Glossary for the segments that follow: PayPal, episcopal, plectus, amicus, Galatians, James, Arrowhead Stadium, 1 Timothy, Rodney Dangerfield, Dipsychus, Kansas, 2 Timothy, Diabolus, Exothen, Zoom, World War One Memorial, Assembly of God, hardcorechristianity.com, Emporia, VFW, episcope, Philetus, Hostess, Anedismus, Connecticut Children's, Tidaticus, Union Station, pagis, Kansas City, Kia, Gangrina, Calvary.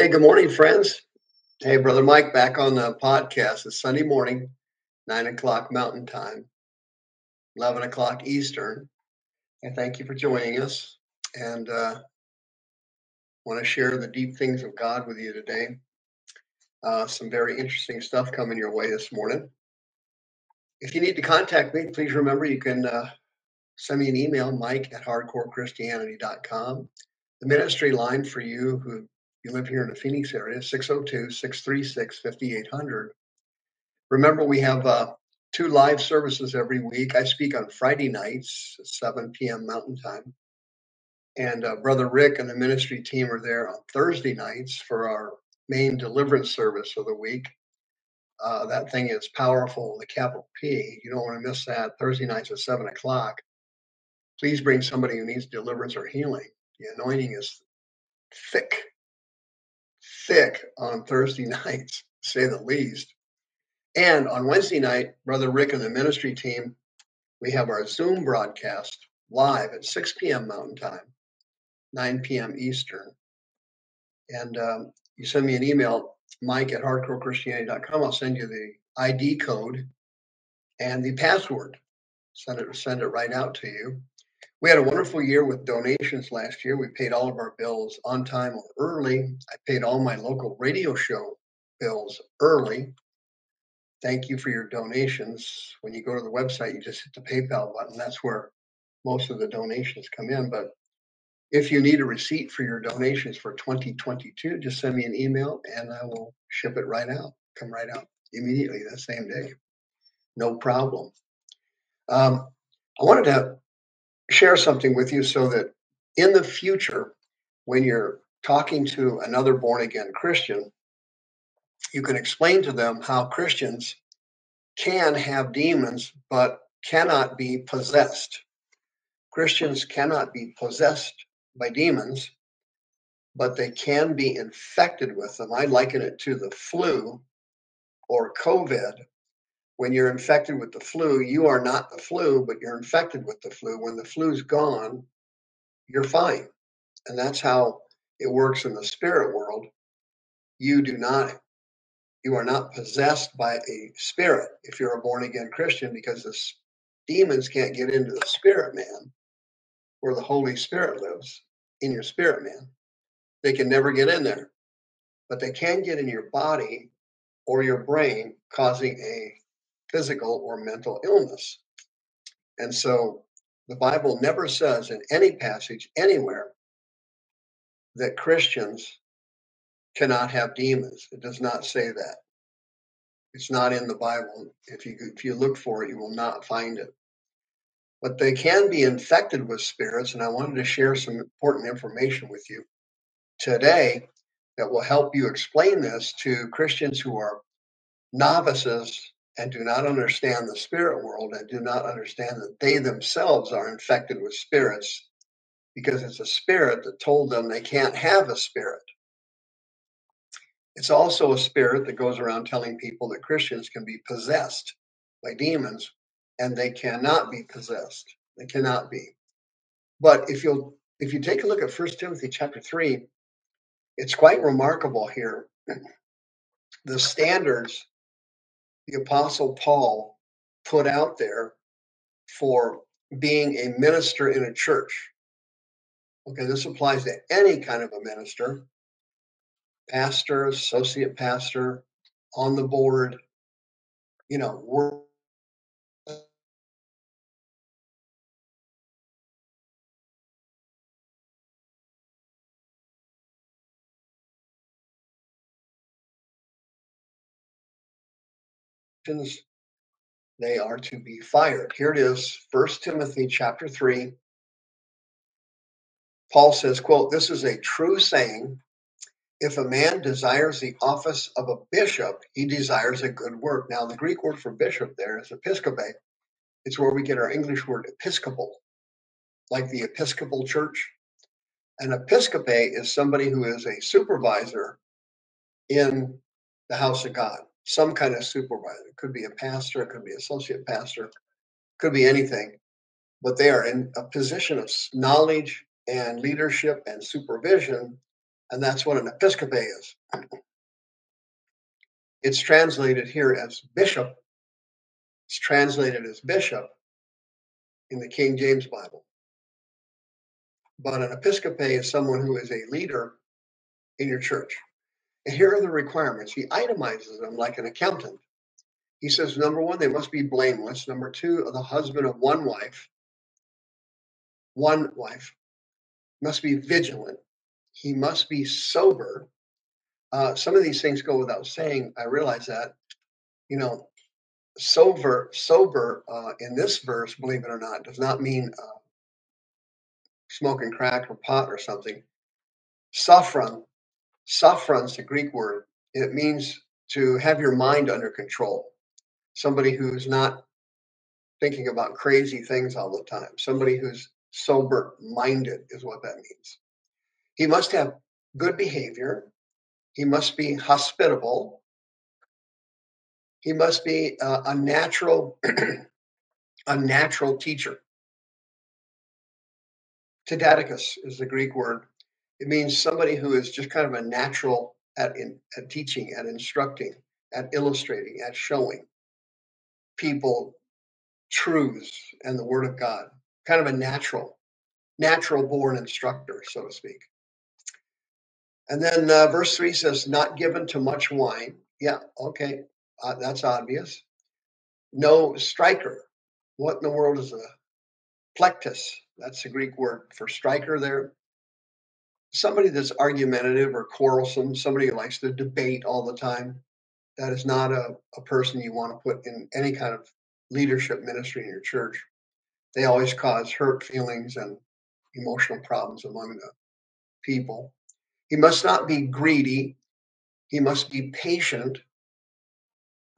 Hey, good morning, friends. Hey, Brother Mike, back on the podcast. It's Sunday morning, 9 o'clock Mountain Time, 11 o'clock Eastern. And thank you for joining us. And want to share the deep things of God with you today. Some very interesting stuff coming your way this morning. If you need to contact me, please remember you can send me an email, Mike at hardcorechristianity.com. The ministry line for you who you live here in the Phoenix area, 602-636-5800. Remember, we have two live services every week. I speak on Friday nights at 7 p.m. Mountain Time. And Brother Rick and the ministry team are there on Thursday nights for our main deliverance service of the week. That thing is powerful with a capital P. You don't want to miss that. Thursday nights at 7 o'clock. Please bring somebody who needs deliverance or healing. The anointing is thick on Thursday nights, to say the least. And on Wednesday night, Brother Rick and the ministry team, we have our Zoom broadcast live at 6 p.m. Mountain Time, 9 p.m. Eastern. And you send me an email, Mike at hardcorechristianity.com. I'll send you the ID code and the password. Send it right out to you. We had a wonderful year with donations last year. We paid all of our bills on time or early. I paid all my local radio show bills early. Thank you for your donations. When you go to the website, you just hit the PayPal button. That's where most of the donations come in. But if you need a receipt for your donations for 2022, just send me an email and I will ship it right out. Come right out immediately that same day. No problem. I wanted to share something with you so that in the future, when you're talking to another born-again Christian, you can explain to them how Christians can have demons but cannot be possessed. Christians cannot be possessed by demons, but they can be infected with them. I liken it to the flu or COVID. When you're infected with the flu, you are not the flu, but you're infected with the flu. When the flu's gone, you're fine. And that's how it works in the spirit world. You are not possessed by a spirit if you're a born-again Christian, because the demons can't get into the spirit man where the Holy Spirit lives, in your spirit man. They can never get in there, but they can get in your body or your brain, causing a physical or mental illness. And so the Bible never says in any passage anywhere that Christians cannot have demons. It does not say that. It's not in the Bible. If you look for it, you will not find it. But they can be infected with spirits, and I wanted to share some important information with you today that will help you explain this to Christians who are novices and do not understand the spirit world and do not understand that they themselves are infected with spirits, because it's a spirit that told them they can't have a spirit. It's also a spirit that goes around telling people that Christians can be possessed by demons, and they cannot be possessed. They cannot be. But if you take a look at 1 Timothy chapter 3, it's quite remarkable here. The standards the Apostle Paul put out there for being a minister in a church. Okay, this applies to any kind of a minister, pastor, associate pastor, on the board, work. They are to be fired. Here it is, 1 Timothy chapter 3. Paul says, quote, "This is a true saying. If a man desires the office of a bishop, he desires a good work." Now, the Greek word for bishop there is episcope. It's where we get our English word episcopal, like the Episcopal Church. An episcope is somebody who is a supervisor in the house of God. Some kind of supervisor. It could be a pastor, it could be associate pastor, could be anything. But they are in a position of knowledge and leadership and supervision And that's what an episcope is. It's translated here as bishop. It's translated as bishop in the King James Bible. But an episcope is someone who is a leader in your church. And here are the requirements. He itemizes them like an accountant. He says, number one, they must be blameless. Number two, the husband of one wife, must be vigilant. He must be sober. Some of these things go without saying. I realize that, sober in this verse, believe it or not, does not mean smoking crack or pot or something. Sophron's the Greek word. It means to have your mind under control. Somebody who's not thinking about crazy things all the time. Somebody who's sober-minded is what that means. He must have good behavior. He must be hospitable. He must be a natural teacher. Tidaticus is the Greek word. It means somebody who is just kind of a natural at teaching, at instructing, at illustrating, at showing people truths and the Word of God. Kind of a natural-born instructor, so to speak. And then verse 3 says, not given to much wine. Yeah, okay, that's obvious. No striker. What in the world is a plectus? That's the Greek word for striker there. Somebody that's argumentative or quarrelsome, somebody who likes to debate all the time, that is not a person you want to put in any kind of leadership ministry in your church. They always cause hurt feelings and emotional problems among the people. He must not be greedy. He must be patient,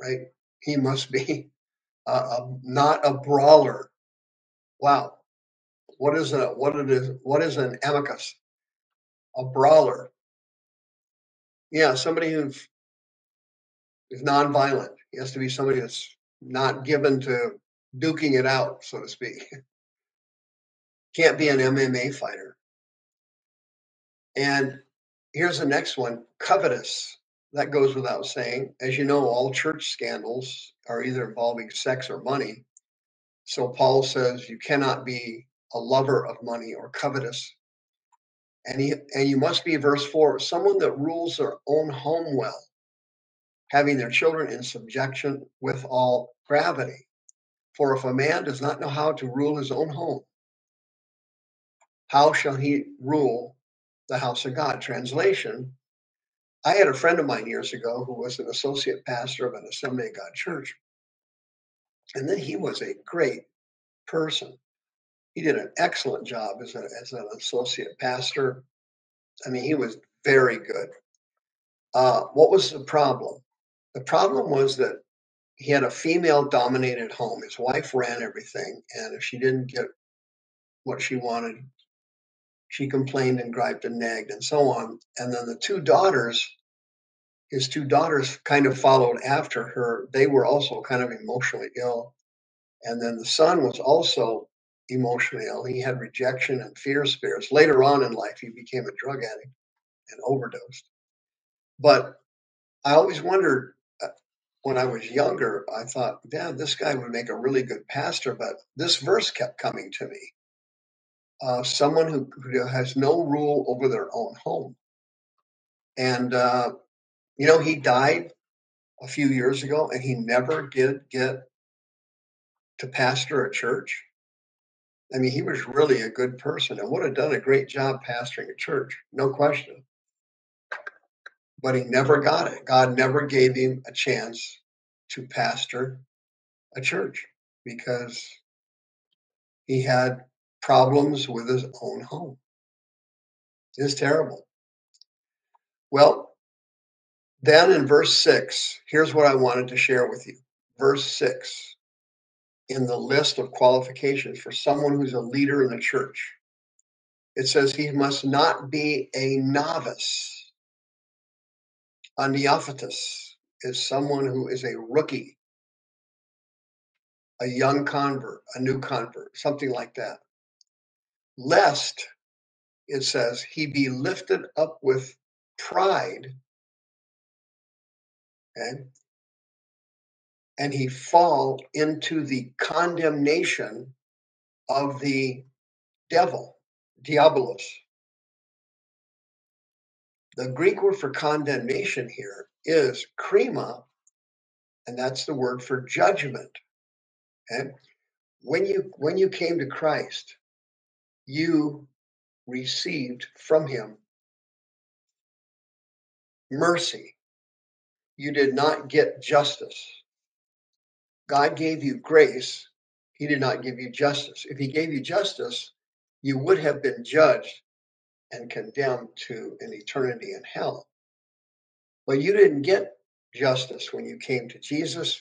right? He must be not a brawler. Wow. What is an amicus? A brawler. Yeah, somebody who is nonviolent. He has to be somebody that's not given to duking it out, so to speak. Can't be an MMA fighter. And here's the next one, covetous. That goes without saying. As you know, all church scandals are either involving sex or money. So Paul says you cannot be a lover of money or covetous. And you must be, verse 4, someone that rules their own home well, having their children in subjection with all gravity. For if a man does not know how to rule his own home, how shall he rule the house of God? Translation, I had a friend of mine years ago who was an associate pastor of an Assembly of God church. And then he was a great person. He did an excellent job as an associate pastor. I mean, he was very good. What was the problem? The problem was that he had a female-dominated home. His wife ran everything, and if she didn't get what she wanted, she complained and griped and nagged and so on. And then his two daughters kind of followed after her. They were also kind of emotionally ill. And then the son was also emotionally ill. He had rejection and fear spirits. Later on in life, he became a drug addict and overdosed. But I always wondered, when I was younger, I thought, damn, this guy would make a really good pastor. But this verse kept coming to me. Someone who has no rule over their own home. And, he died a few years ago, and he never did get to pastor a church. I mean, he was really a good person and would have done a great job pastoring a church, no question. But he never got it. God never gave him a chance to pastor a church because he had problems with his own home. It's terrible. Well, then in verse 6, here's what I wanted to share with you. Verse 6, in the list of qualifications for someone who's a leader in the church, it says he must not be a novice. A neophytus is someone who is a rookie, a young convert, a new convert, something like that. Lest, it says, he be lifted up with pride, okay, and he fall into the condemnation of the devil, Diabolus. The Greek word for condemnation here is krima, and that's the word for judgment. Okay? When you came to Christ, you received from him mercy. You did not get justice. God gave you grace. He did not give you justice. If he gave you justice, you would have been judged and condemned to an eternity in hell. But you didn't get justice when you came to Jesus.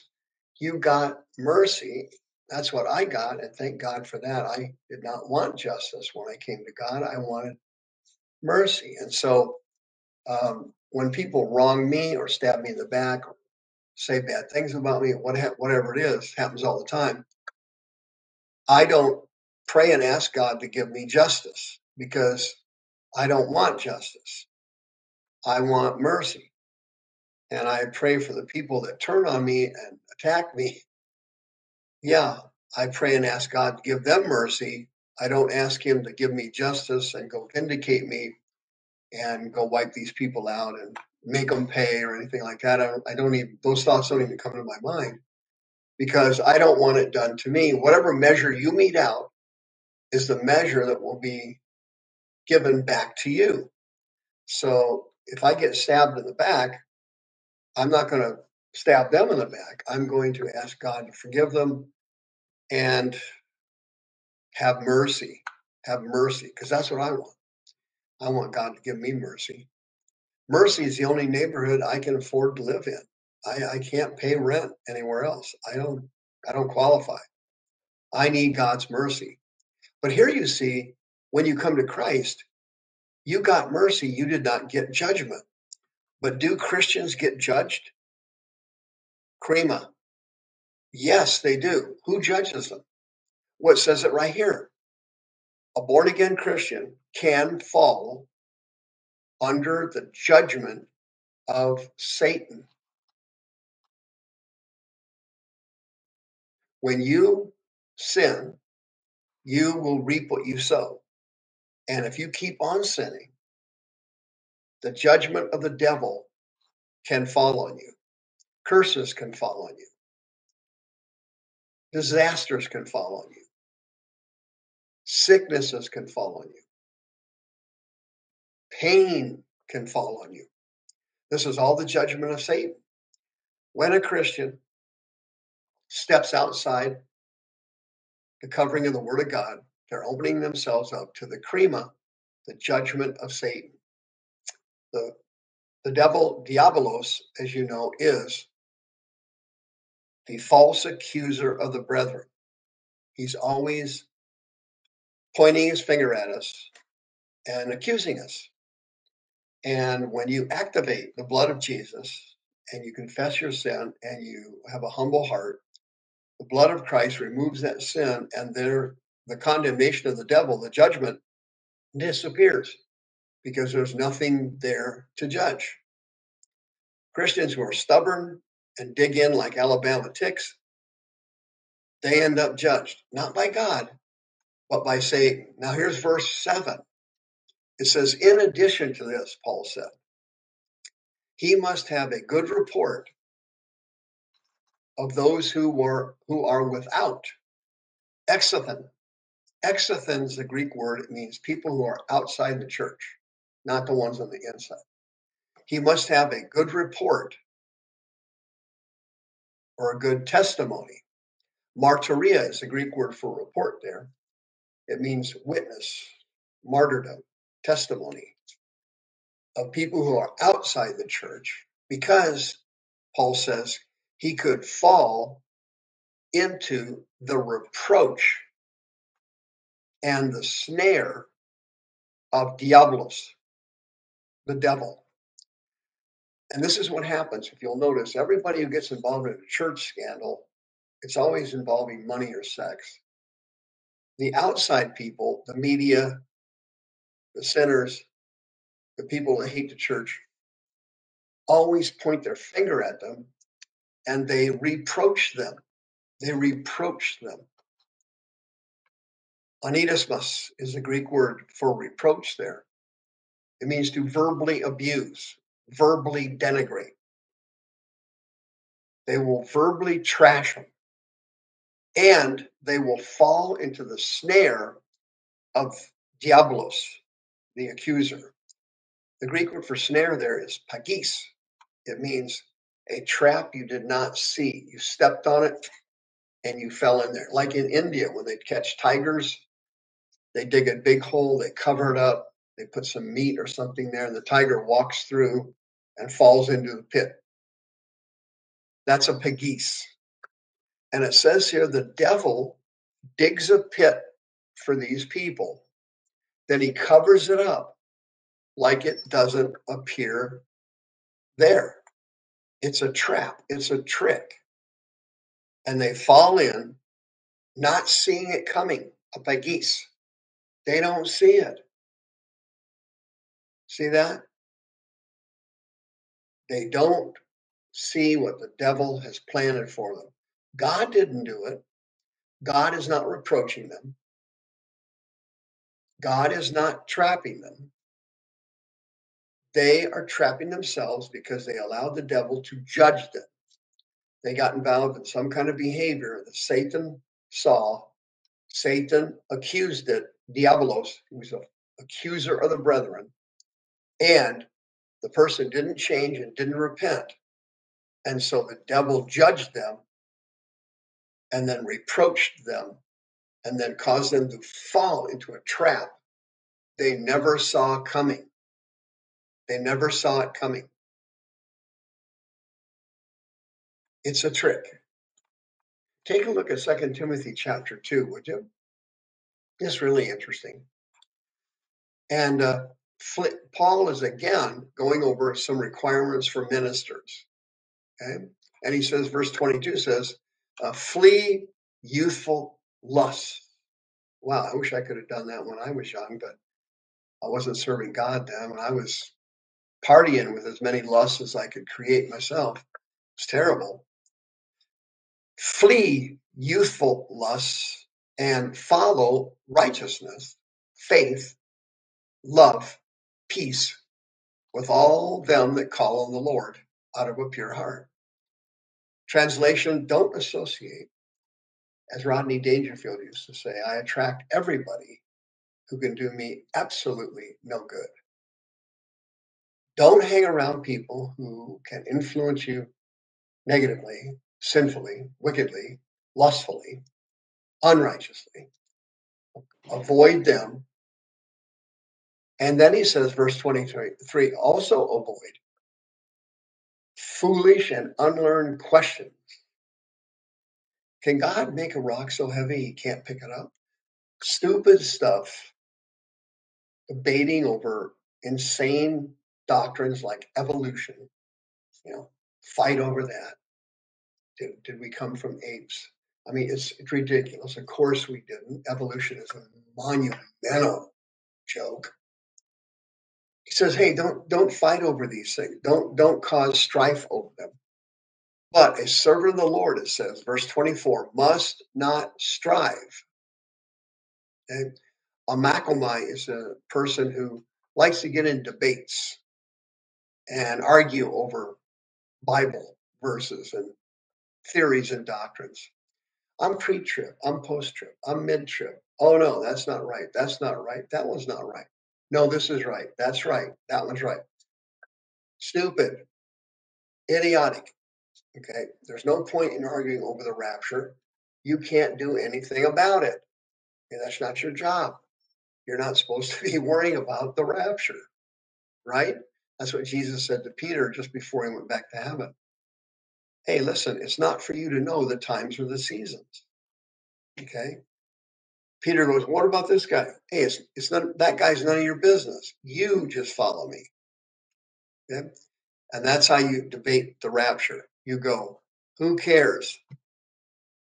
You got mercy. That's what I got, and thank God for that. I did not want justice when I came to God. I wanted mercy. And so when people wrong me or stab me in the back or say bad things about me, whatever it is, happens all the time, I don't pray and ask God to give me justice because I don't want justice. I want mercy. And I pray for the people that turn on me and attack me. Yeah, I pray and ask God to give them mercy. I don't ask him to give me justice and go vindicate me and go wipe these people out and make them pay or anything like that. I don't even, those thoughts don't even come into my mind because I don't want it done to me. Whatever measure you mete out is the measure that will be given back to you. So if I get stabbed in the back, I'm not going to stab them in the back. I'm going to ask God to forgive them and have mercy. Have mercy, because that's what I want. I want God to give me mercy. Mercy is the only neighborhood I can afford to live in. I can't pay rent anywhere else. I don't qualify. I need God's mercy. But here you see, when you come to Christ, you got mercy. You did not get judgment. But do Christians get judged? Krima. Yes, they do. Who judges them? Well, it says it right here. A born-again Christian can fall under the judgment of Satan. When you sin, you will reap what you sow. And if you keep on sinning, the judgment of the devil can fall on you. Curses can fall on you. Disasters can fall on you. Sicknesses can fall on you. Pain can fall on you. This is all the judgment of Satan. When a Christian steps outside the covering of the Word of God, they're opening themselves up to the krima, the judgment of Satan. The devil, Diabolos, as you know, is the false accuser of the brethren. He's always pointing his finger at us and accusing us. And when you activate the blood of Jesus and you confess your sin and you have a humble heart, the blood of Christ removes that sin, and there the condemnation of the devil, the judgment, disappears because there's nothing there to judge. Christians who are stubborn and dig in like Alabama ticks, they end up judged, not by God, but by Satan. Now here's verse 7. It says, in addition to this, Paul said, he must have a good report of those who are without. Exothen. Exothen is the Greek word. It means people who are outside the church, not the ones on the inside. He must have a good report or a good testimony. Martyria is the Greek word for report there. It means witness, martyrdom, testimony of people who are outside the church, because Paul says he could fall into the reproach and the snare of Diabolus, the devil. And this is what happens. If you'll notice, everybody who gets involved in a church scandal, it's always involving money or sex. The outside people, the media, the sinners, the people that hate the church, always point their finger at them and they reproach them. They reproach them. Anedismus is the Greek word for reproach there. It means to verbally abuse, verbally denigrate. They will verbally trash them, and they will fall into the snare of Diabolus, the accuser. The Greek word for snare there is pagis. It means a trap you did not see. You stepped on it and you fell in there. Like in India, when they'd catch tigers, they dig a big hole, they cover it up, they put some meat or something there, and the tiger walks through and falls into the pit. That's a pagis. And it says here, the devil digs a pit for these people. Then he covers it up like it doesn't appear there. It's a trap. It's a trick. And they fall in, not seeing it coming, a pagis. They don't see it. See that? They don't see what the devil has planted for them. God didn't do it. God is not reproaching them. God is not trapping them. They are trapping themselves because they allowed the devil to judge them. They got involved in some kind of behavior that Satan saw. Satan accused it. Diabolos, who was an accuser of the brethren, and the person didn't change and didn't repent. And so the devil judged them and then reproached them and then caused them to fall into a trap they never saw coming. They never saw it coming. It's a trick. Take a look at 2 Timothy chapter 2, would you? It's really interesting. And Paul is again going over some requirements for ministers. Okay? And he says, verse 22 says, flee youthful lusts. Wow, I wish I could have done that when I was young, but I wasn't serving God then. I was partying with as many lusts as I could create myself. It's terrible. Flee youthful lusts and follow righteousness, faith, love, peace with all them that call on the Lord out of a pure heart. Translation, don't associate. As Rodney Dangerfield used to say, I attract everybody who can do me absolutely no good. Don't hang around people who can influence you negatively, sinfully, wickedly, lustfully, unrighteously. Avoid them. And then he says, verse 23, also avoid foolish and unlearned questions. Can God make a rock so heavy he can't pick it up? Stupid stuff, debating over insane doctrines like evolution, you know, fight over that. Did we come from apes? I mean, it's ridiculous. Of course we didn't. Evolution is a monumental joke. He says, hey, don't fight over these things. Don't cause strife over them. But a servant of the Lord, it says, verse 24, must not strive. Okay? A Macomai is a person who likes to get in debates and argue over Bible verses and theories and doctrines. I'm pre-trib, I'm post-trib, I'm mid-trib. Oh, no, that's not right. That's not right. That one's not right. No, this is right. That's right. That one's right. Stupid. Idiotic. Okay? There's no point in arguing over the rapture. You can't do anything about it. Okay? That's not your job. You're not supposed to be worrying about the rapture. Right? That's what Jesus said to Peter just before he went back to heaven. Hey, listen, it's not for you to know the times or the seasons. Okay? Peter goes, what about this guy? Hey, it's not, that guy's none of your business. You just follow me. Okay? And that's how you debate the rapture. You go, who cares?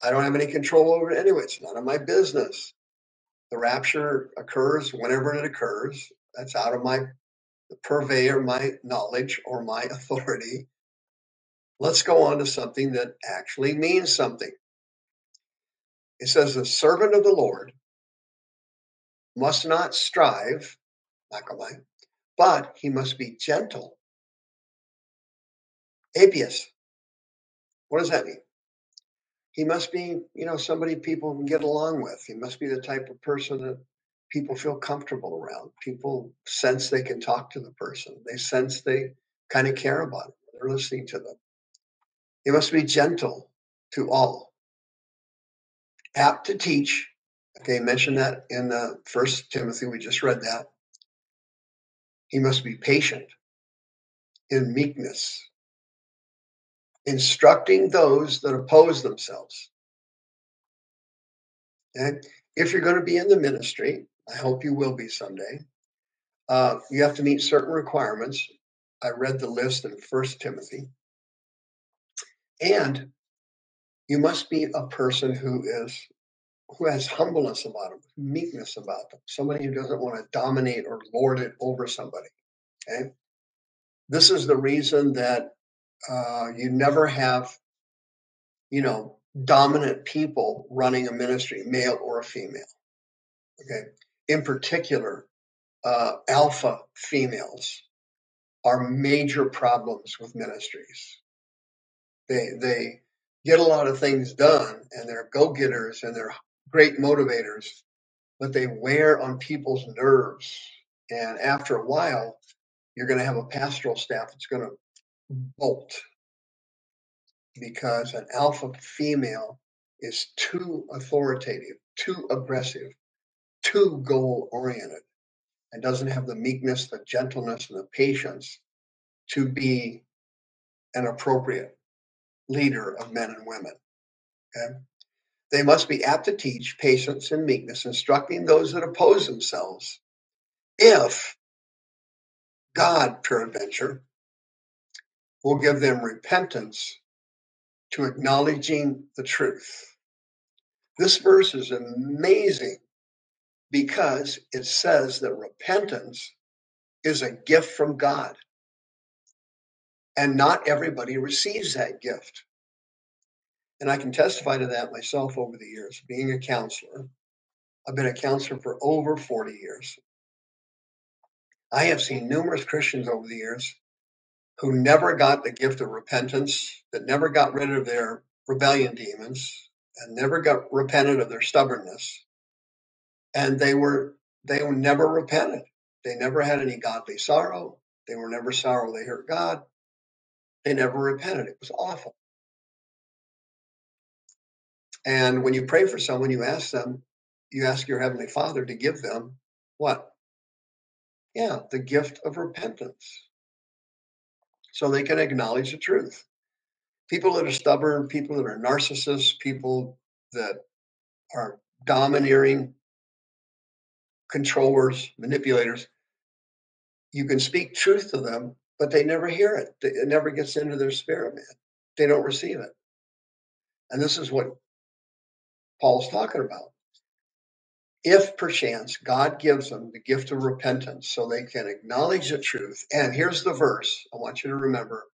I don't have any control over it anyway. It's none of my business. The rapture occurs whenever it occurs. That's out of my the purveyor of my knowledge or my authority. Let's go on to something that actually means something. It says, the servant of the Lord must not strive, Michaelite, but he must be gentle. Apius. What does that mean? He must be, somebody people can get along with. He must be the type of person that people feel comfortable around. People sense they can talk to the person. They sense they kind of care about it. They're listening to them. He must be gentle to all. Apt to teach. Okay, mentioned that in 1 Timothy. We just read that. He must be patient in meekness, instructing those that oppose themselves. Okay? If you're going to be in the ministry, I hope you will be someday, you have to meet certain requirements. I read the list in 1 Timothy. And you must be a person who has humbleness about them, meekness about them, somebody who doesn't want to dominate or lord it over somebody. Okay, this is the reason that you never have, dominant people running a ministry, male or a female. Okay, in particular, alpha females are major problems with ministries. They get a lot of things done, and they're go-getters, and they're great motivators, but they wear on people's nerves. And after a while, you're going to have a pastoral staff that's going to bolt because an alpha female is too authoritative, too aggressive, too goal-oriented, and doesn't have the meekness, the gentleness, and the patience to be an appropriate leader of men and women. Okay? They must be apt to teach, patience and meekness, instructing those that oppose themselves. If God, peradventure, will give them repentance to acknowledging the truth. This verse is amazing because it says that repentance is a gift from God. And not everybody receives that gift. And I can testify to that myself over the years, being a counselor. I've been a counselor for over 40 years. I have seen numerous Christians over the years who never got the gift of repentance, that never got rid of their rebellion demons, and never got repented of their stubbornness. And they were never repented. They never had any godly sorrow. They were never sorrow they hurt God. They never repented. It was awful. And when you pray for someone, you ask your Heavenly Father to give them what? Yeah, the gift of repentance. So they can acknowledge the truth. People that are stubborn, people that are narcissists, people that are domineering, controllers, manipulators, you can speak truth to them, but they never hear it. It never gets into their spirit, man. They don't receive it. And this is what Paul's talking about. If perchance God gives them the gift of repentance so they can acknowledge the truth, and here's the verse I want you to remember,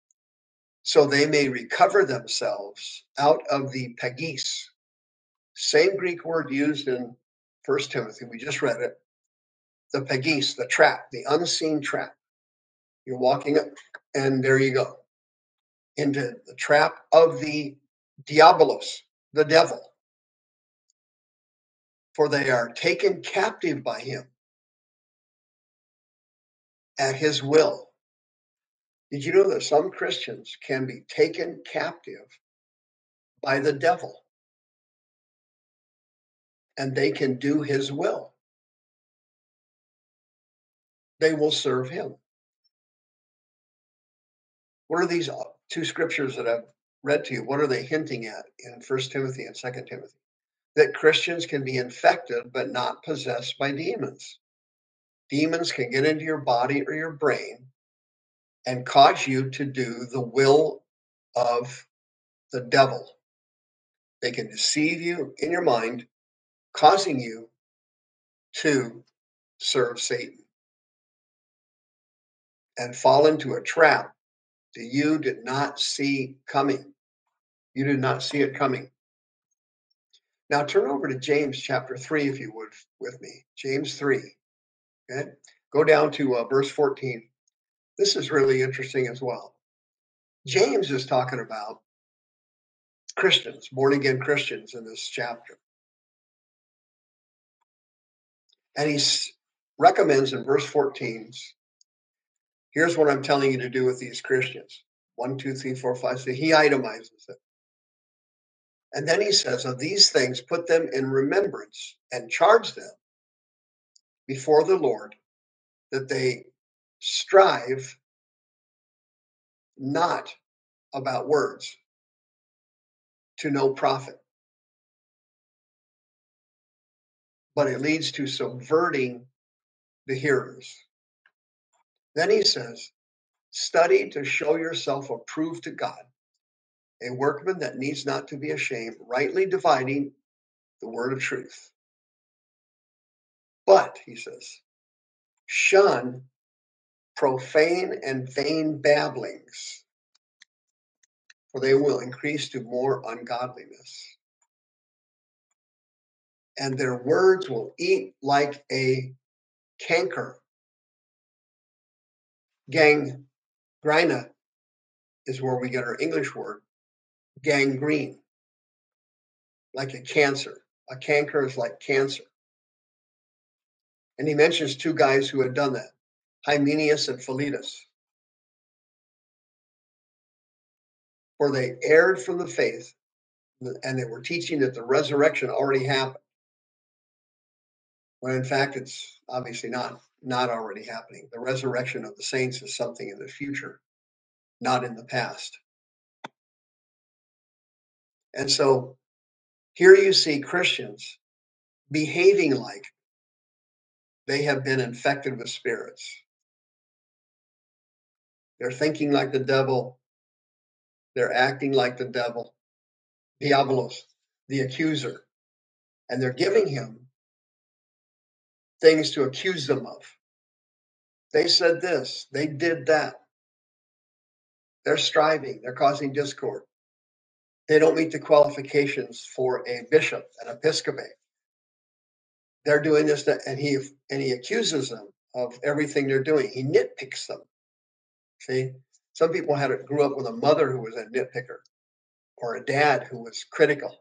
so they may recover themselves out of the pagis, same Greek word used in 1 Timothy, we just read it, the pagis, the trap, the unseen trap. You're walking up, and there you go, into the trap of the Diabolus, the devil. For they are taken captive by him at his will. Did you know that some Christians can be taken captive by the devil? And they can do his will. They will serve him. What are these two scriptures that I've read to you? What are they hinting at in 1 Timothy and 2 Timothy? That Christians can be infected but not possessed by demons. Demons can get into your body or your brain and cause you to do the will of the devil. They can deceive you in your mind, causing you to serve Satan. and fall into a trap that you did not see coming. You did not see it coming. Now turn over to James chapter 3, if you would, with me. James 3. Okay? Go down to verse 14. This is really interesting as well. James is talking about Christians, born-again Christians in this chapter. And he recommends in verse 14, here's what I'm telling you to do with these Christians. 1, 2, 3, 4, 5. So he itemizes it. And then he says, of these things, put them in remembrance and charge them before the Lord that they strive not about words to no profit. But it leads to subverting the hearers. Then he says, study to show yourself approved to God, a workman that needs not to be ashamed, rightly dividing the word of truth. But, he says, shun profane and vain babblings, for they will increase to more ungodliness. And their words will eat like a canker. Gangrina is where we get our English word. Gangrene, like a cancer. A canker is like cancer. And he mentions two guys who had done that, Hymenaeus and Philetus. For they erred from the faith, and they were teaching that the resurrection already happened, when in fact it's obviously not already happening. The resurrection of the saints is something in the future, not in the past. And so here you see Christians behaving like they have been infected with spirits. They're thinking like the devil. They're acting like the devil. Diabolus, the accuser. And they're giving him things to accuse them of. They said this. They did that. They're striving. They're causing discord. They don't meet the qualifications for a bishop, an episcopate. They're doing this, and he accuses them of everything they're doing. He nitpicks them. See, some people grew up with a mother who was a nitpicker, or a dad who was critical,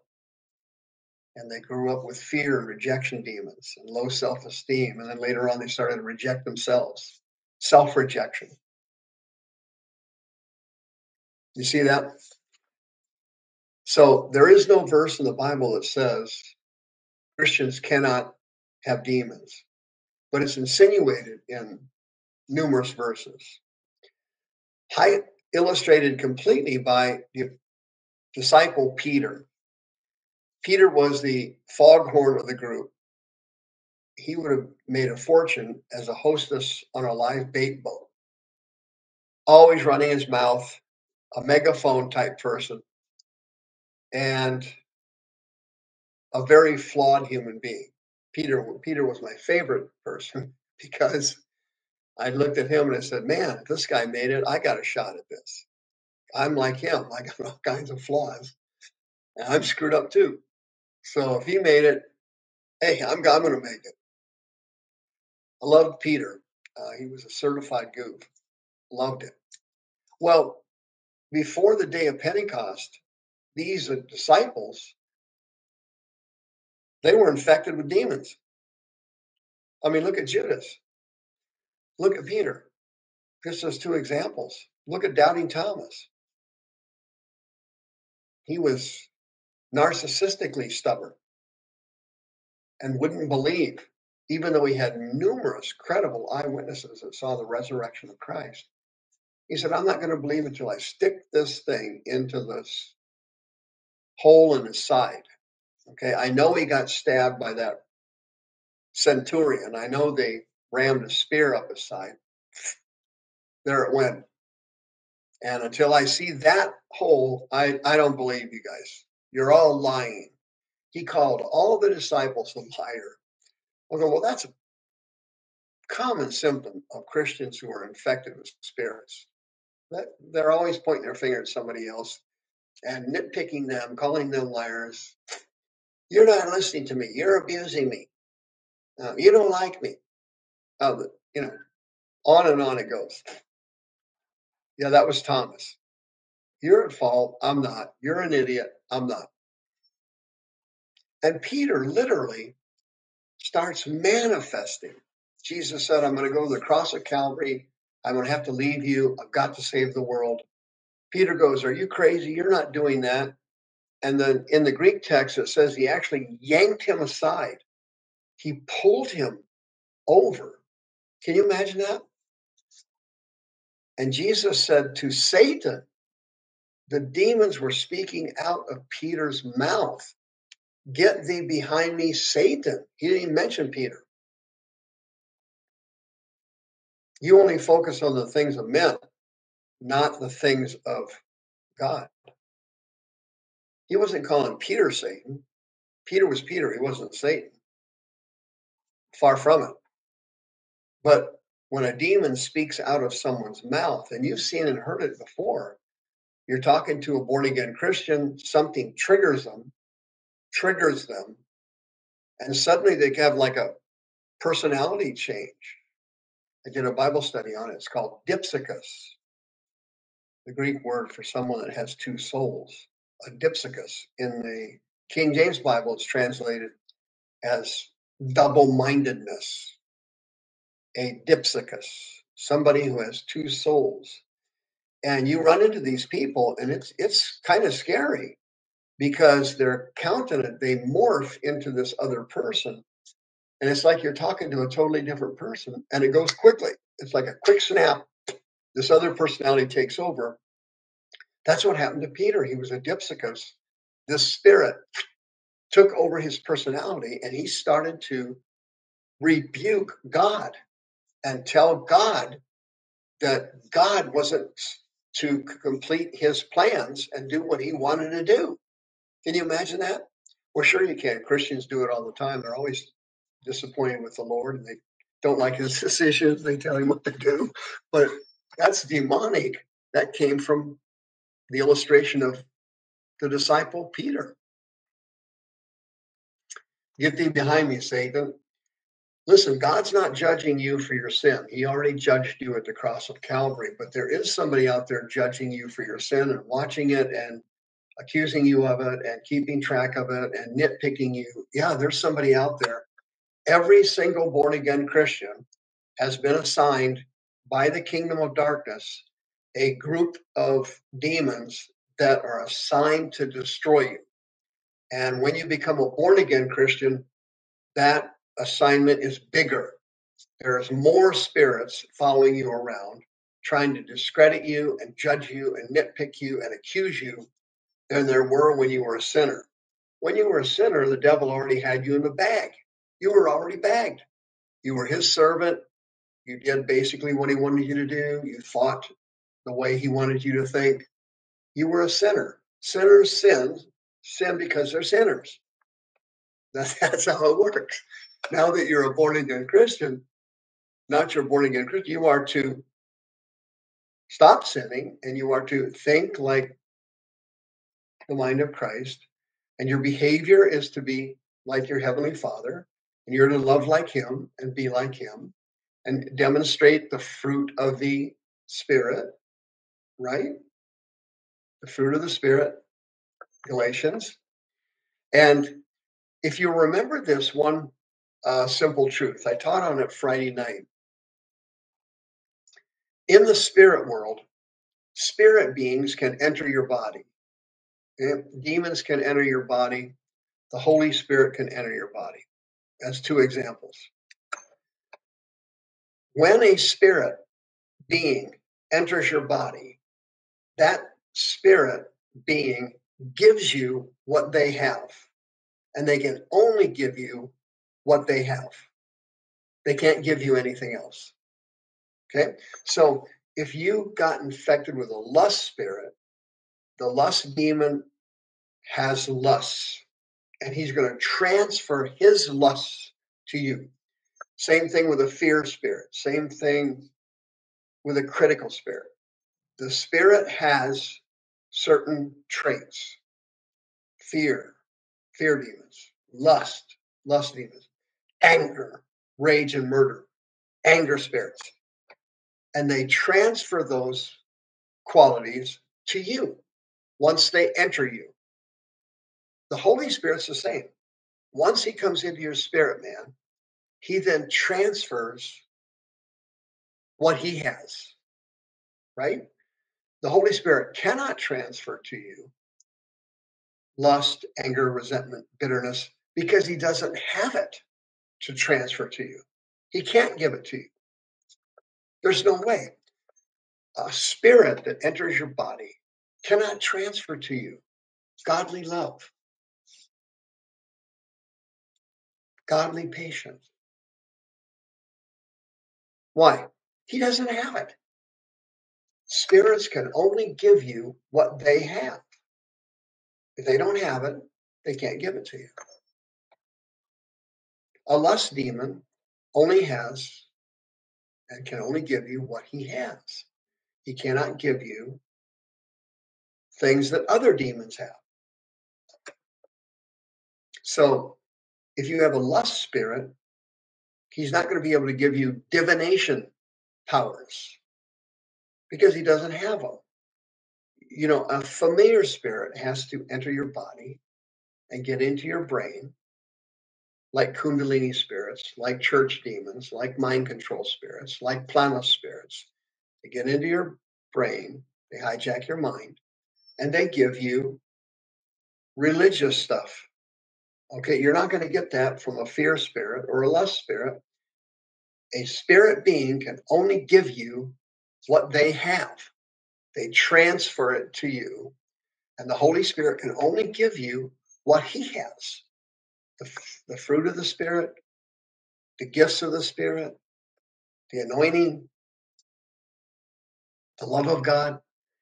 and they grew up with fear and rejection demons and low self-esteem, and then later on they started to reject themselves, self-rejection. You see that? So there is no verse in the Bible that says Christians cannot have demons, but it's insinuated in numerous verses. Illustrated completely by the disciple Peter. Peter was the foghorn of the group. He would have made a fortune as a hostess on a live bait boat, always running his mouth, a megaphone type person, and a very flawed human being. Peter was my favorite person because I looked at him and I said, man, if this guy made it, I got a shot at this. I'm like him. I got all kinds of flaws. And I'm screwed up too. So if he made it, hey, I'm going to make it. I loved Peter. He was a certified goof. Loved it. Well, before the day of Pentecost, these disciples, they were infected with demons. I mean, look at Judas. Look at Peter. Just those two examples. Look at Doubting Thomas. He was narcissistically stubborn and wouldn't believe, even though he had numerous credible eyewitnesses that saw the resurrection of Christ. He said, I'm not going to believe until I stick this thing into this hole in his side. Okay, I know he got stabbed by that centurion. I know they rammed a spear up his side. There it went. And until I see that hole, I don't believe you guys. You're all lying. He called all the disciples a liar. I'll go, well, that's a common symptom of Christians who are infected with spirits. They're always pointing their finger at somebody else and nitpicking them, calling them liars. You're not listening to me. You're abusing me. You don't like me. You know, on and on it goes. Yeah, that was Thomas. You're at fault. I'm not. You're an idiot. I'm not. And Peter literally starts manifesting. Jesus said, I'm going to go to the cross of Calvary. I'm going to have to leave you. I've got to save the world. Peter goes, are you crazy? You're not doing that. And then in the Greek text, it says he actually yanked him aside. He pulled him over. Can you imagine that? And Jesus said to Satan, the demons were speaking out of Peter's mouth. Get thee behind me, Satan. He didn't even mention Peter. You only focus on the things of men, not the things of God. He wasn't calling Peter Satan. Peter was Peter. He wasn't Satan. Far from it. But when a demon speaks out of someone's mouth, and you've seen and heard it before, you're talking to a born-again Christian, something triggers them, and suddenly they have like a personality change. I did a Bible study on it. It's called Dipsychus, the Greek word for someone that has two souls, a Dipsychus. In the King James Bible, it's translated as double-mindedness, a Dipsychus, somebody who has two souls. And you run into these people, and it's kind of scary because they're countenant. They morph into this other person. And it's like you're talking to a totally different person, and it goes quickly. It's like a quick snap. This other personality takes over. That's what happened to Peter. He was a Dipsychus. This spirit took over his personality, and he started to rebuke God and tell God that God wasn't to complete his plans and do what he wanted to do. Can you imagine that? Well, sure you can. Christians do it all the time. They're always disappointed with the Lord, and they don't like his decisions. They tell him what to do, but that's demonic. That came from the illustration of the disciple Peter. Get thee behind me, Satan. Listen, God's not judging you for your sin. He already judged you at the cross of Calvary, but there is somebody out there judging you for your sin and watching it and accusing you of it and keeping track of it and nitpicking you. Yeah, there's somebody out there. Every single born-again Christian has been assigned by the kingdom of darkness a group of demons that are assigned to destroy you. And when you become a born-again Christian, that assignment is bigger. There's more spirits following you around, trying to discredit you and judge you and nitpick you and accuse you than there were when you were a sinner. When you were a sinner, the devil already had you in the bag. You were already bagged. You were his servant. You did basically what he wanted you to do. You thought the way he wanted you to think. You were a sinner. Sinners sin because they're sinners. That's how it works. Now that you're a born-again Christian, you are to stop sinning, and you are to think like the mind of Christ, and your behavior is to be like your Heavenly Father, and you're to love like him and be like him and demonstrate the fruit of the Spirit, right? The fruit of the Spirit, Galatians. And if you remember this one simple truth, I taught on it Friday night. In the spirit world, spirit beings can enter your body. Demons can enter your body. The Holy Spirit can enter your body. That's two examples. When a spirit being enters your body, that spirit being gives you what they have. And they can only give you what they have. They can't give you anything else. Okay? So if you got infected with a lust spirit, the lust demon has lusts. And he's going to transfer his lusts to you. Same thing with a fear spirit. Same thing with a critical spirit. The spirit has certain traits. Fear, fear demons. Lust, lust demons. Anger, rage and murder. Anger spirits. And they transfer those qualities to you once they enter you. The Holy Spirit's the same. Once he comes into your spirit, man, he then transfers what he has, right? The Holy Spirit cannot transfer to you lust, anger, resentment, bitterness, because he doesn't have it to transfer to you. He can't give it to you. There's no way. A spirit that enters your body cannot transfer to you godly love, godly patience. Why? He doesn't have it. Spirits can only give you what they have. If they don't have it, they can't give it to you. A lust demon only has and can only give you what he has. He cannot give you things that other demons have. So if you have a lust spirit, he's not going to be able to give you divination powers because he doesn't have them. You know, a familiar spirit has to enter your body and get into your brain, like Kundalini spirits, like church demons, like mind control spirits, like planless spirits. They get into your brain, they hijack your mind, and they give you religious stuff. Okay, you're not going to get that from a fear spirit or a lust spirit. A spirit being can only give you what they have. They transfer it to you, and the Holy Spirit can only give you what he has. The fruit of the Spirit, the gifts of the Spirit, the anointing, the love of God.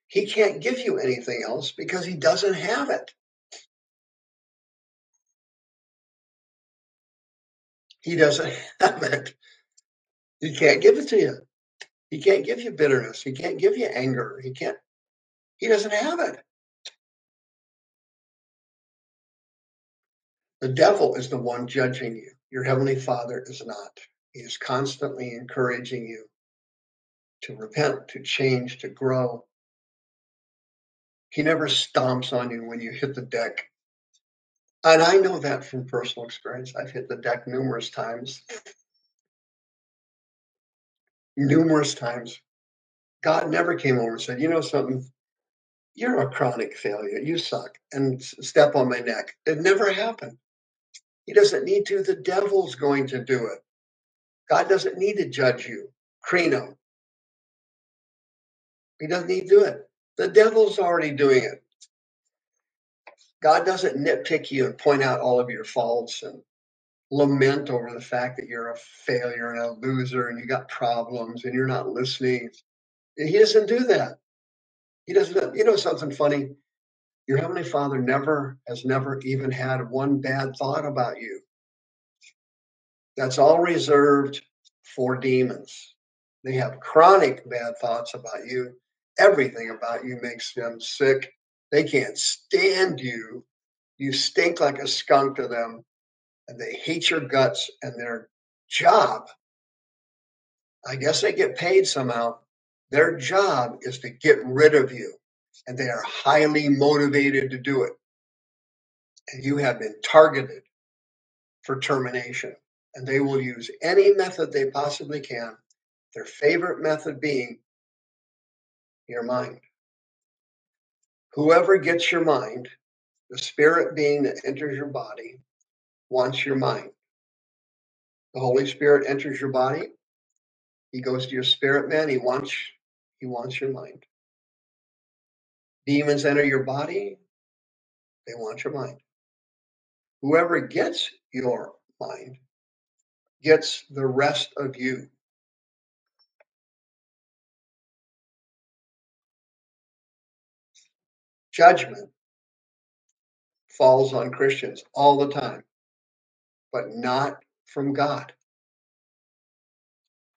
He can't give you anything else because he doesn't have it. He doesn't have it. He can't give it to you. He can't give you bitterness. He can't give you anger. He doesn't have it. The devil is the one judging you. Your Heavenly Father is not. He is constantly encouraging you to repent, to change, to grow. He never stomps on you when you hit the deck. And I know that from personal experience. I've hit the deck numerous times. Numerous times. God never came over and said, you know something? You're a chronic failure. You suck. And step on my neck. It never happened. He doesn't need to. The devil's going to do it. God doesn't need to judge you. Krima. He doesn't need to do it. The devil's already doing it. God doesn't nitpick you and point out all of your faults and lament over the fact that you're a failure and a loser and you got problems and you're not listening. He doesn't do that. He doesn't. You know something funny? Your Heavenly Father has never even had one bad thought about you. That's all reserved for demons. They have chronic bad thoughts about you. Everything about you makes them sick. They can't stand you. You stink like a skunk to them, and they hate your guts and their job. I guess they get paid somehow. Their job is to get rid of you, and they are highly motivated to do it. And you have been targeted for termination, and they will use any method they possibly can, their favorite method being your mind. Whoever gets your mind, the spirit being that enters your body, wants your mind. The Holy Spirit enters your body. He goes to your spirit, man. He wants your mind. Demons enter your body. They want your mind. Whoever gets your mind gets the rest of you. Judgment falls on Christians all the time, but not from God.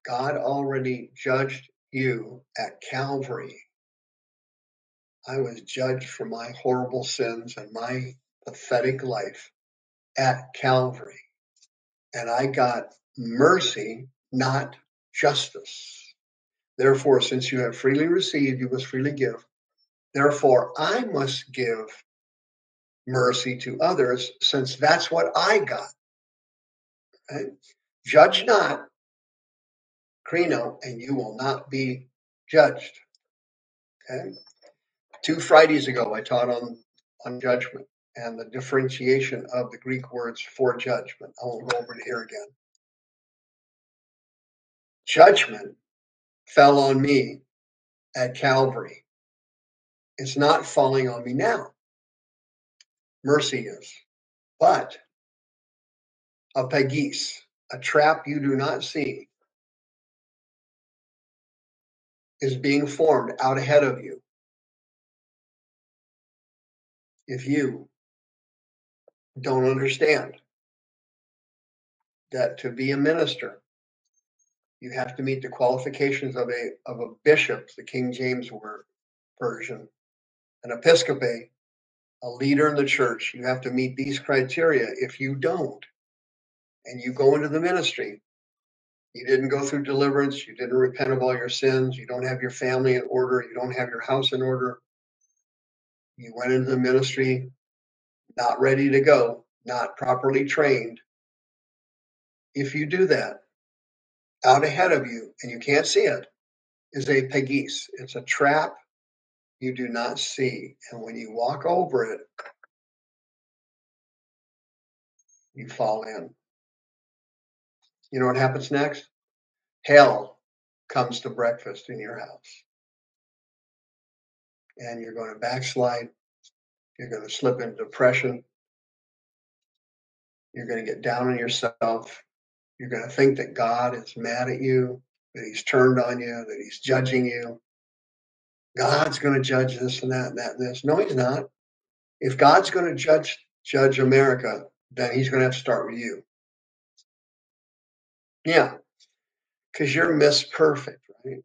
God already judged you at Calvary. I was judged for my horrible sins and my pathetic life at Calvary. And I got mercy, not justice. Therefore, since you have freely received, you must freely give. Therefore, I must give mercy to others, since that's what I got. Right? Judge not, krima, and you will not be judged. Okay? 2 Fridays ago, I taught on judgment and the differentiation of the Greek words for judgment. I won't go over it here again. Judgment fell on me at Calvary. It's not falling on me now. Mercy is. But a pagis, a trap you do not see, is being formed out ahead of you. If you don't understand that to be a minister, you have to meet the qualifications of a bishop, the King James version, an episcopate, a leader in the church. You have to meet these criteria. If you don't, and you go into the ministry, you didn't go through deliverance, you didn't repent of all your sins, you don't have your family in order, you don't have your house in order, you went into the ministry not ready to go, not properly trained. If you do that, out ahead of you, and you can't see it, is a pagis. It's a trap you do not see. And when you walk over it, you fall in. You know what happens next? Hell comes to breakfast in your house. And you're going to backslide. You're going to slip into depression. You're going to get down on yourself. You're going to think that God is mad at you, that he's turned on you, that he's judging you. God's going to judge this and that and that and this. No, he's not. If God's going to judge America, then he's going to have to start with you. Yeah, because you're Miss Perfect, right?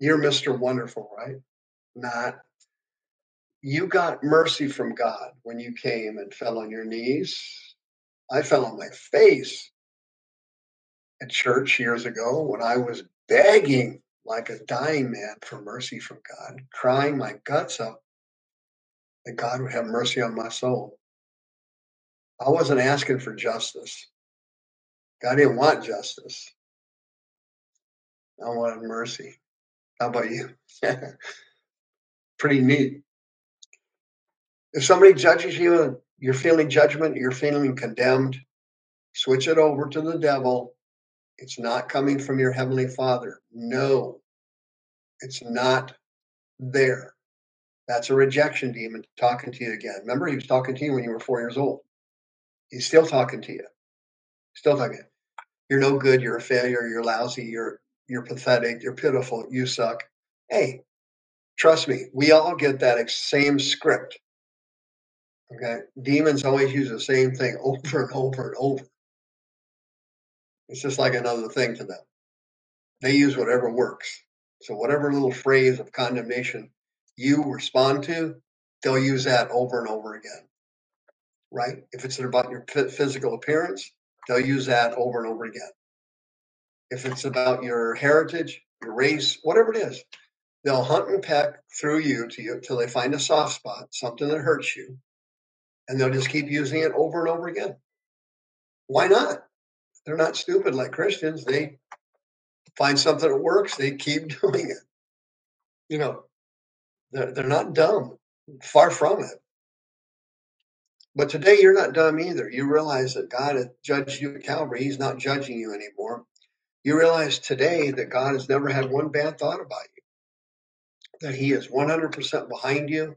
You're Mr. Wonderful, right? Not. You got mercy from God when you came and fell on your knees. I fell on my face at church years ago when I was begging like a dying man for mercy from God, crying my guts up that God would have mercy on my soul. I wasn't asking for justice. God didn't want justice. I wanted mercy. How about you? Pretty neat. If somebody judges you and you're feeling judgment, you're feeling condemned, switch it over to the devil. It's not coming from your Heavenly Father. No, it's not there. That's a rejection demon talking to you again. Remember, he was talking to you when you were 4 years old. He's still talking to you. Still talking. You're no good. You're a failure. You're lousy. You're pathetic. You're pitiful. You suck. Hey, trust me. We all get that same script. Okay? Demons always use the same thing over and over and over. It's just like another thing to them. They use whatever works. So whatever little phrase of condemnation you respond to, they'll use that over and over again, right? If it's about your physical appearance, they'll use that over and over again. If it's about your heritage, your race, whatever it is, they'll hunt and peck through you to you till they find a soft spot, something that hurts you, and they'll just keep using it over and over again. Why not? They're not stupid like Christians. They find something that works. They keep doing it. You know, they're not dumb. Far from it. But today you're not dumb either. You realize that God has judged you at Calvary. He's not judging you anymore. You realize today that God has never had one bad thought about you. That he is 100% behind you.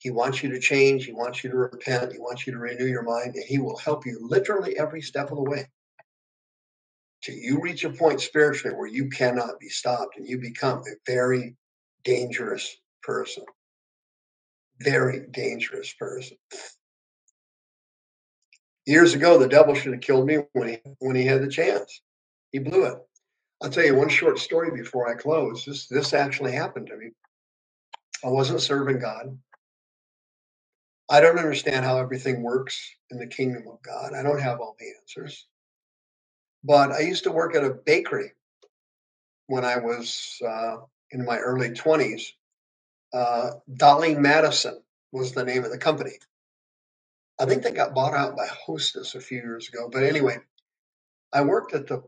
He wants you to change. He wants you to repent. He wants you to renew your mind. And he will help you literally every step of the way. Till you reach a point spiritually where you cannot be stopped and you become a very dangerous person. Very dangerous person. Years ago, the devil should have killed me when he had the chance. He blew it. I'll tell you one short story before I close. This actually happened to me. I wasn't serving God. I don't understand how everything works in the kingdom of God. I don't have all the answers. But I used to work at a bakery when I was in my early 20s. Dolly Madison was the name of the company. I think they got bought out by Hostess a few years ago. But anyway, I worked at the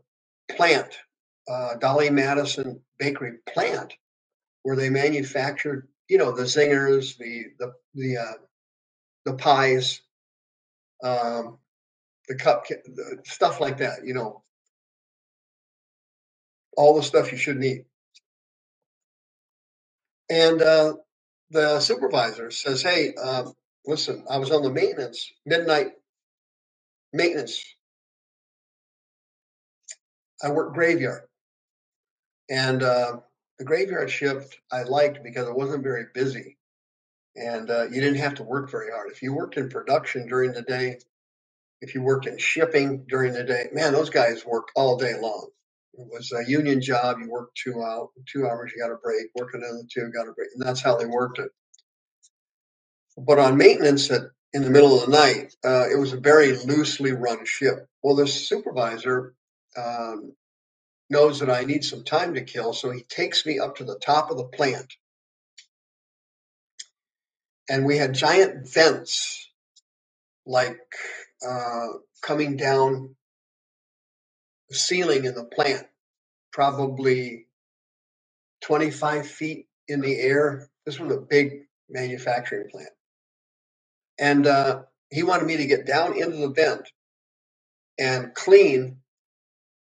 plant, Dolly Madison bakery plant, where they manufactured, you know, the zingers, the pies, the cupcake, stuff like that, you know, all the stuff you shouldn't eat. And the supervisor says, hey, listen, I was on the midnight maintenance. I worked graveyard. And the graveyard shift I liked because it wasn't very busy. And you didn't have to work very hard. If you worked in production during the day, if you worked in shipping during the day, man, those guys worked all day long. It was a union job. You worked 2 hours, you got a break, worked another 2, got a break. And that's how they worked it. But on maintenance in the middle of the night, it was a very loosely run ship. Well, the supervisor knows that I need some time to kill, so he takes me up to the top of the plant. And we had giant vents, like coming down the ceiling in the plant, probably 25 feet in the air. This was a big manufacturing plant. And he wanted me to get down into the vent and clean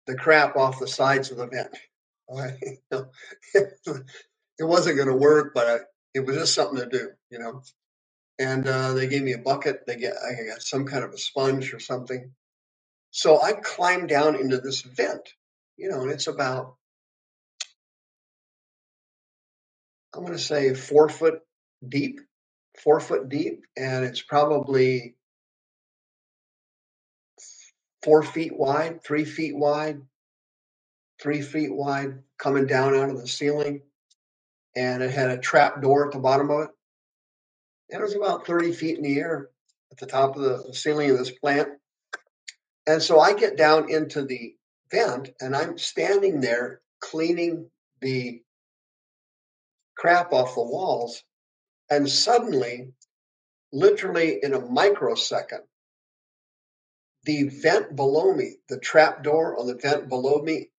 the crap off the sides of the vent. It wasn't going to work, but it was just something to do, you know. And they gave me a bucket. I got some kind of a sponge or something. So I climbed down into this vent, you know, and it's about, I'm going to say 4 foot deep, and it's probably 3 feet wide, coming down out of the ceiling. And it had a trap door at the bottom of it. And it was about 30 feet in the air at the top of the ceiling of this plant. And so I get down into the vent, and I'm standing there cleaning the crap off the walls. And suddenly, literally in a microsecond, the vent below me, the trap door on the vent below me,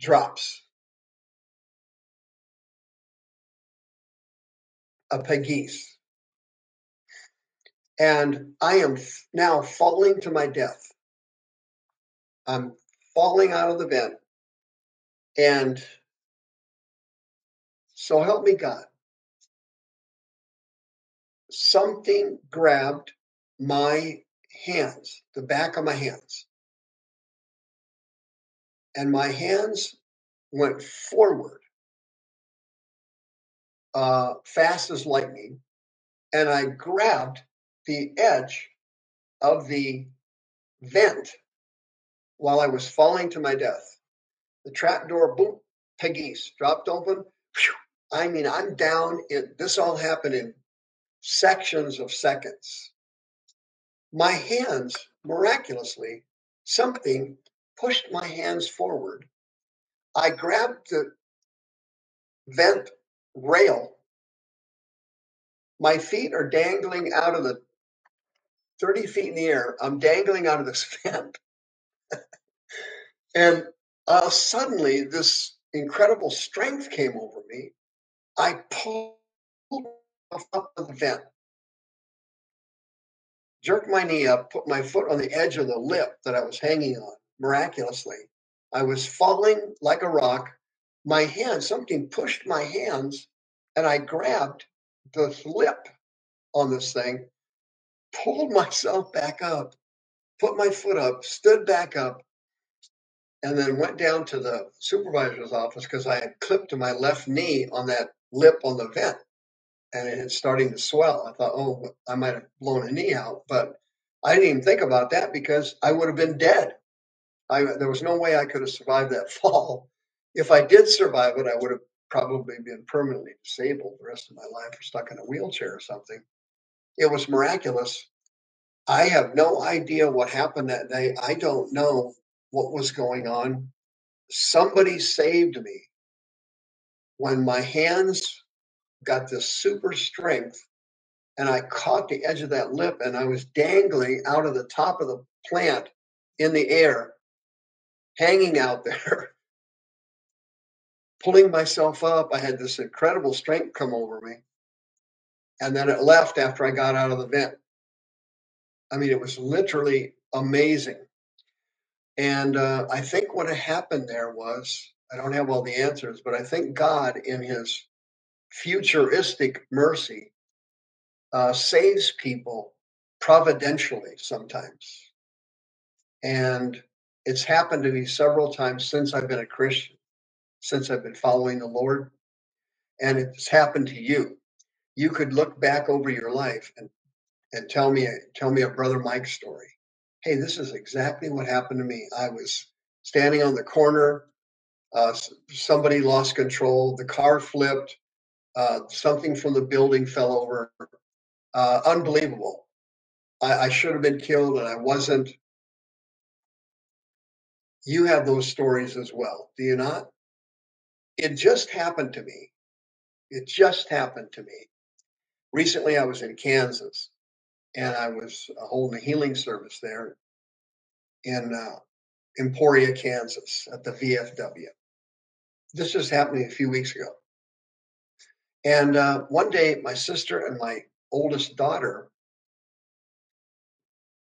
drops. A pagis. And I am now falling to my death. I'm falling out of the vent. And so help me God. Something grabbed my hands, the back of my hands. And my hands went forward. Fast as lightning, and I grabbed the edge of the vent while I was falling to my death. The trap door, boom, pagis, dropped open. I mean, I'm down. This all happened in sections of seconds. My hands, miraculously, something pushed my hands forward. I grabbed the vent rail. My feet are dangling out of the 30 feet in the air. I'm dangling out of this vent. And suddenly this incredible strength came over me. I pulled up the vent, jerked my knee up, put my foot on the edge of the lip that I was hanging on. Miraculously, I was falling like a rock. My hands, something pushed my hands, and I grabbed the lip on this thing, pulled myself back up, put my foot up, stood back up, and then went down to the supervisor's office because I had clipped to my left knee on that lip on the vent, and it was starting to swell. I thought, oh, I might have blown a knee out, but I didn't even think about that because I would have been dead. There was no way I could have survived that fall. If I did survive it, I would have probably been permanently disabled the rest of my life or stuck in a wheelchair or something. It was miraculous. I have no idea what happened that day. I don't know what was going on. Somebody saved me when my hands got this super strength and I caught the edge of that lip and I was dangling out of the top of the plant in the air, hanging out there, pulling myself up. I had this incredible strength come over me. And then it left after I got out of the vent. I mean, it was literally amazing. And I think what happened there was, I don't have all the answers, but I think God, in his futuristic mercy, saves people providentially sometimes. And it's happened to me several times since I've been a Christian, since I've been following the Lord. And it's happened to you. You could look back over your life and tell me a Brother Mike story. Hey, this is exactly what happened to me. I was standing on the corner. Somebody lost control. The car flipped. Something from the building fell over. Unbelievable. I should have been killed, and I wasn't. You have those stories as well, do you not? It just happened to me. It just happened to me. Recently, I was in Kansas. And I was holding a healing service there in Emporia, Kansas, at the VFW. This just happened a few weeks ago. And one day, my sister and my oldest daughter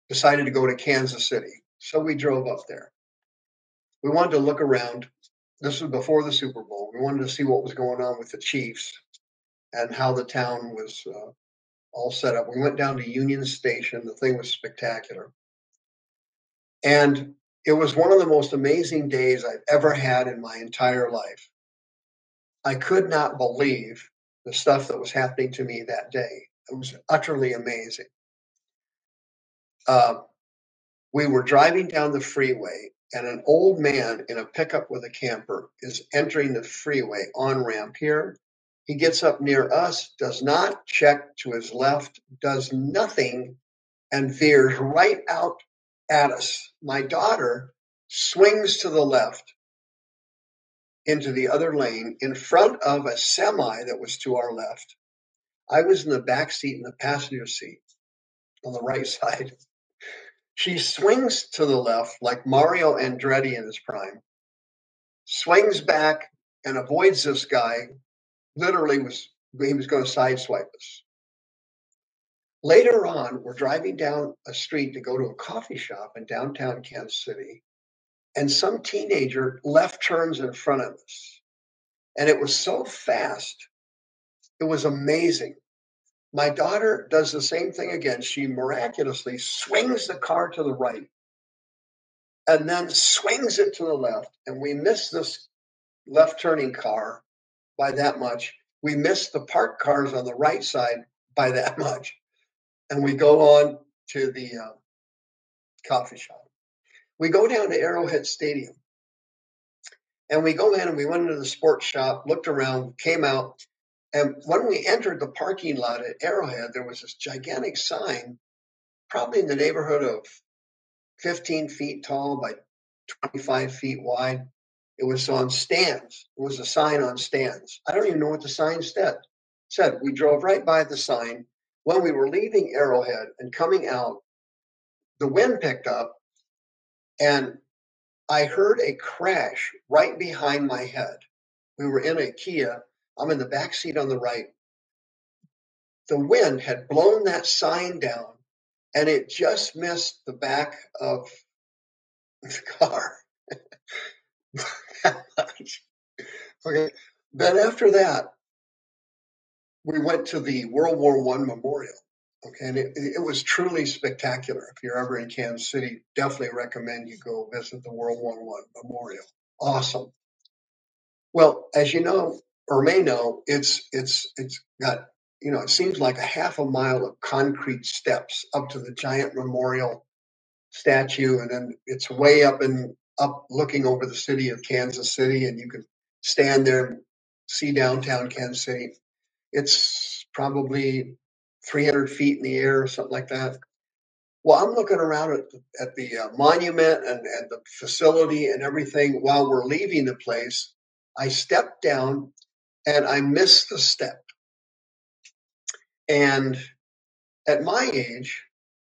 decided to go to Kansas City. So we drove up there. We wanted to look around. This was before the Super Bowl. We wanted to see what was going on with the Chiefs and how the town was all set up. We went down to Union Station. The thing was spectacular. And it was one of the most amazing days I've ever had in my entire life. I could not believe the stuff that was happening to me that day. It was utterly amazing. We were driving down the freeway, and an old man in a pickup with a camper is entering the freeway on-ramp here. He gets up near us, does not check to his left, does nothing, and veers right out at us. My daughter swings to the left into the other lane in front of a semi that was to our left. I was in the back seat, in the passenger seat on the right side. She swings to the left like Mario Andretti in his prime, swings back and avoids this guy. Literally, he was going to sideswipe us. Later on, we're driving down a street to go to a coffee shop in downtown Kansas City, and some teenager left turns in front of us. And it was so fast. It was amazing. My daughter does the same thing again. She miraculously swings the car to the right and then swings it to the left, and we miss this left-turning car by that much. We missed the parked cars on the right side by that much. And we go on to the coffee shop. We go down to Arrowhead Stadium. And we go in and we went into the sports shop, looked around, came out. And when we entered the parking lot at Arrowhead, there was this gigantic sign, probably in the neighborhood of 15 feet tall by 25 feet wide. It was on stands. It was a sign on stands. I don't even know what the sign said. We drove right by the sign. When we were leaving Arrowhead and coming out, the wind picked up, and I heard a crash right behind my head. We were in a Kia. I'm in the back seat on the right. The wind had blown that sign down, and it just missed the back of the car. Okay. Then after that, we went to the World War One Memorial. Okay, and it was truly spectacular. If you're ever in Kansas City, definitely recommend you go visit the World War One Memorial. Awesome. Well, as you know or may know, it's got, you know, it seems like a half a mile of concrete steps up to the giant memorial statue, and then it's way up in up looking over the city of Kansas City, and you could stand there and see downtown Kansas City. It's probably 300 feet in the air or something like that. Well, I'm looking around at the monument and the facility and everything. While we're leaving the place, I stepped down and I missed the step. And at my age,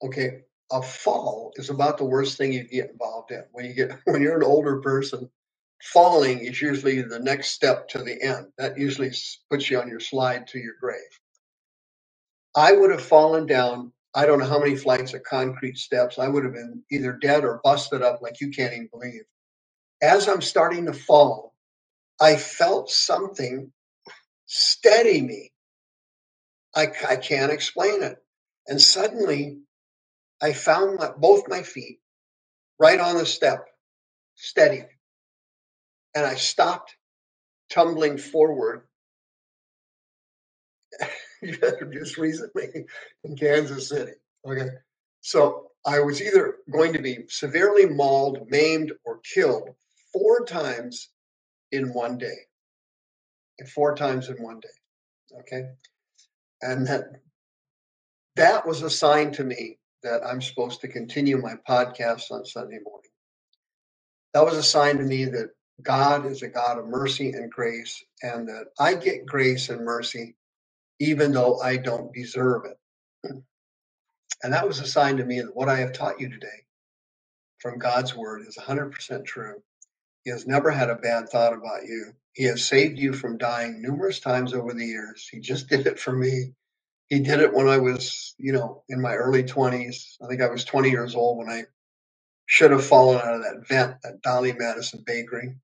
okay, a fall is about the worst thing you get involved in. When you're an older person, falling is usually the next step to the end. That usually puts you on your slide to your grave. I would have fallen down, I don't know how many flights of concrete steps. I would have been either dead or busted up like you can't even believe. As I'm starting to fall, I felt something steady me. I can't explain it. And suddenly, I found both my feet right on the step, steady. And I stopped tumbling forward. Just recently in Kansas City. Okay. So I was either going to be severely mauled, maimed, or killed 4 times in one day. 4 times in one day. Okay. And that was a sign to me that I'm supposed to continue my podcast on Sunday morning. That was a sign to me that God is a God of mercy and grace, and that I get grace and mercy even though I don't deserve it. And that was a sign to me that what I have taught you today from God's word is 100% true. He has never had a bad thought about you. He has saved you from dying numerous times over the years. He just did it for me. He did it when I was, in my early 20s. I think I was 20 years old when I should have fallen out of that vent at Dolly Madison Bakery.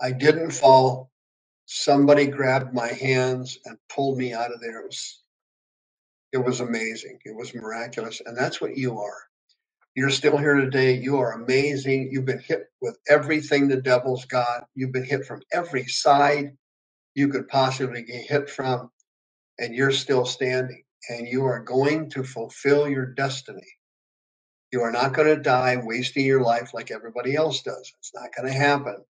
I didn't fall. Somebody grabbed my hands and pulled me out of there. It was amazing. It was miraculous. And that's what you are. You're still here today. You are amazing. You've been hit with everything the devil's got. You've been hit from every side you could possibly get hit from. And you're still standing. And you are going to fulfill your destiny. You are not going to die wasting your life like everybody else does. It's not going to happen.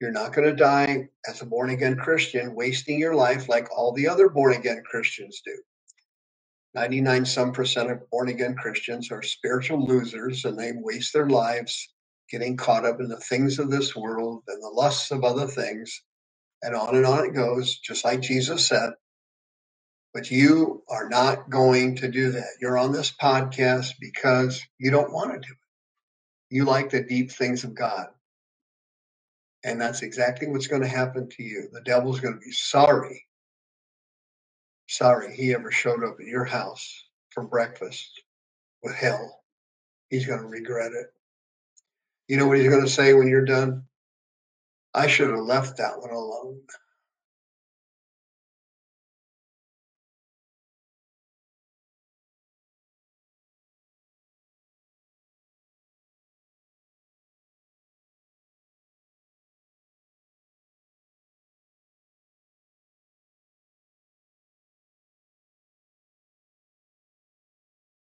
You're not going to die as a born-again Christian, wasting your life like all the other born-again Christians do. 99% of born-again Christians are spiritual losers, and they waste their lives getting caught up in the things of this world and the lusts of other things, and on it goes, just like Jesus said. But you are not going to do that. You're on this podcast because you don't want to do it. You like the deep things of God. And that's exactly what's going to happen to you. The devil's going to be sorry. Sorry he ever showed up at your house for breakfast with hell. He's going to regret it. You know what he's going to say when you're done? I should have left that one alone.